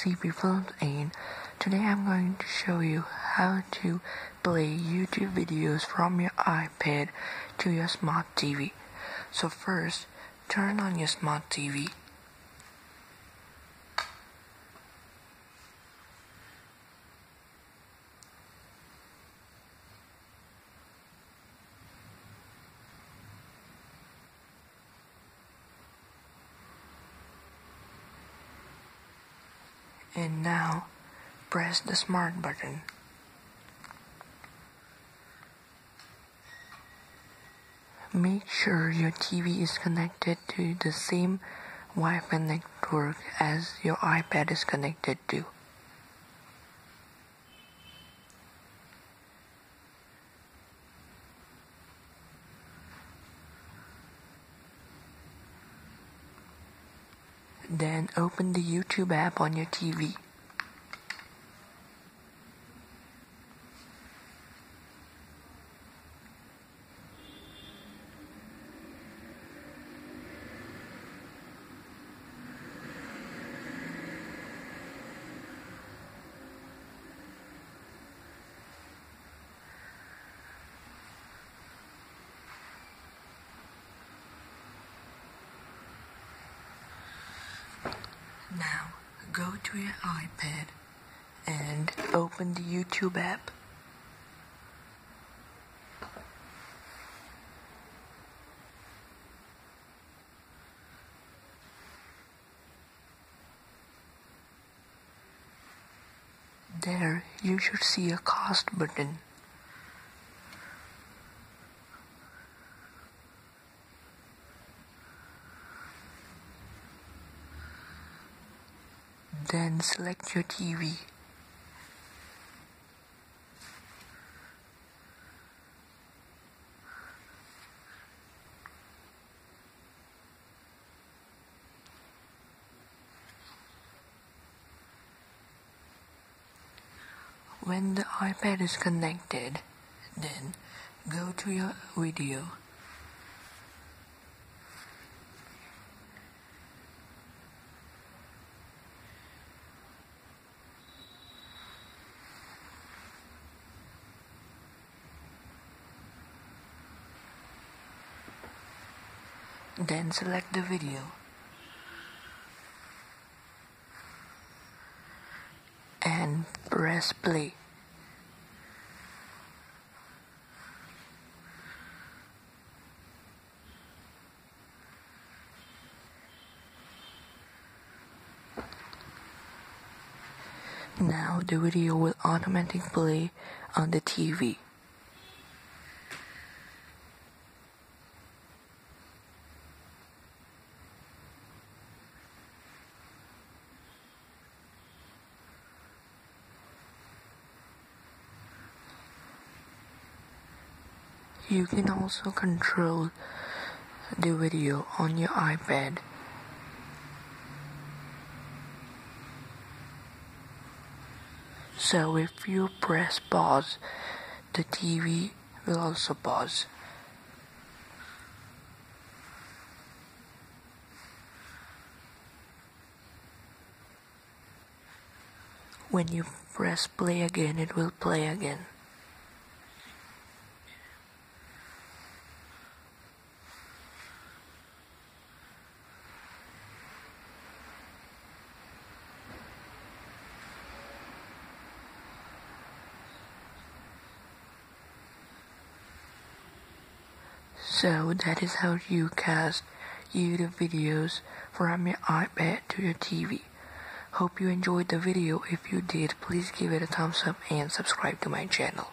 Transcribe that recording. CP Films, and today I'm going to show you how to play YouTube videos from your iPad to your smart TV. So first, turn on your smart TV. And now, press the Smart button. Make sure your TV is connected to the same Wi-Fi network as your iPad is connected to. Then open the YouTube app on your TV. Now, go to your iPad and open the YouTube app. There, you should see a cast button. Then select your TV. When the iPad is connected, then go to your video. Then select the video and press play. Now the video will automatically play on the TV. You can also control the video on your iPad. So if you press pause, the TV will also pause. When you press play again, it will play again. So that is how you cast YouTube videos from your iPad to your TV. Hope you enjoyed the video. If you did, please give it a thumbs up and subscribe to my channel.